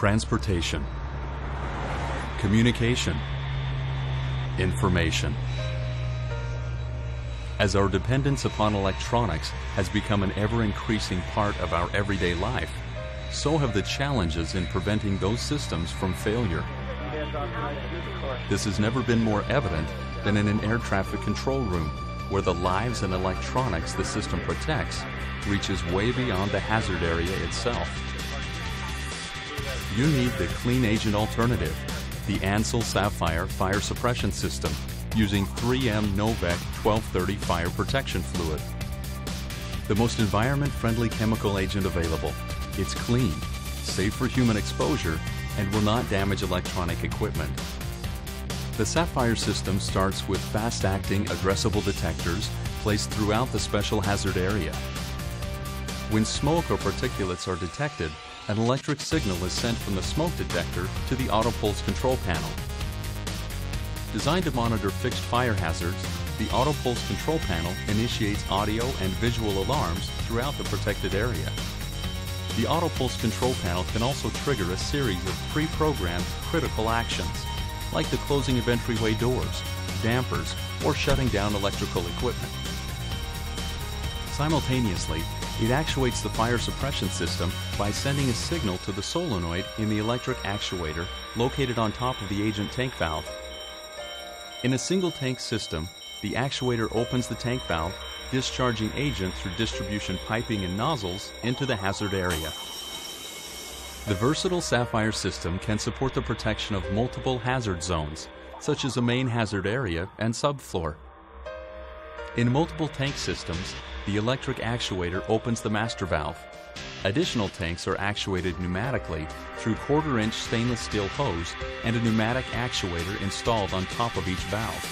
transportation, communication, information. As our dependence upon electronics has become an ever-increasing part of our everyday life, so have the challenges in preventing those systems from failure. This has never been more evident than in an air traffic control room, where the lives and electronics the system protects reaches way beyond the hazard area itself. You need the clean agent alternative, the ANSUL Sapphire Fire Suppression System, using 3M Novec 1230 fire protection fluid. The most environment-friendly chemical agent available. It's clean, safe for human exposure, and will not damage electronic equipment. The Sapphire system starts with fast-acting, addressable detectors placed throughout the special hazard area. When smoke or particulates are detected, an electric signal is sent from the smoke detector to the autopulse control panel. Designed to monitor fixed fire hazards, the autopulse control panel initiates audio and visual alarms throughout the protected area. The autopulse control panel can also trigger a series of pre-programmed critical actions, like the closing of entryway doors, dampers, or shutting down electrical equipment. Simultaneously, it actuates the fire suppression system by sending a signal to the solenoid in the electric actuator located on top of the agent tank valve. In a single tank system, the actuator opens the tank valve, discharging agent through distribution piping and nozzles into the hazard area. The versatile Sapphire system can support the protection of multiple hazard zones, such as a main hazard area and subfloor. In multiple tank systems, the electric actuator opens the master valve. Additional tanks are actuated pneumatically through quarter-inch stainless steel hose and a pneumatic actuator installed on top of each valve.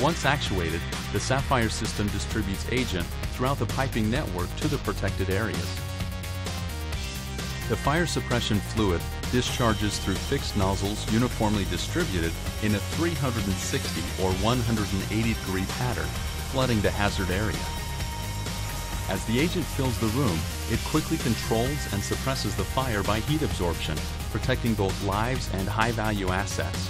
Once actuated, the Sapphire system distributes agent throughout the piping network to the protected areas. The fire suppression fluid discharges through fixed nozzles uniformly distributed in a 360 or 180-degree pattern, flooding the hazard area. As the agent fills the room, it quickly controls and suppresses the fire by heat absorption, protecting both lives and high-value assets.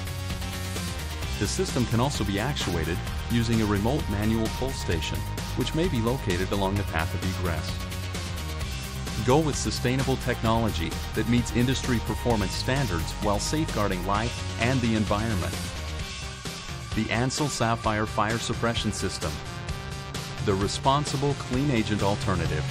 The system can also be actuated using a remote manual pulse station, which may be located along the path of egress. Go with sustainable technology that meets industry performance standards while safeguarding life and the environment. The ANSUL Sapphire Fire Suppression System, the responsible clean agent alternative.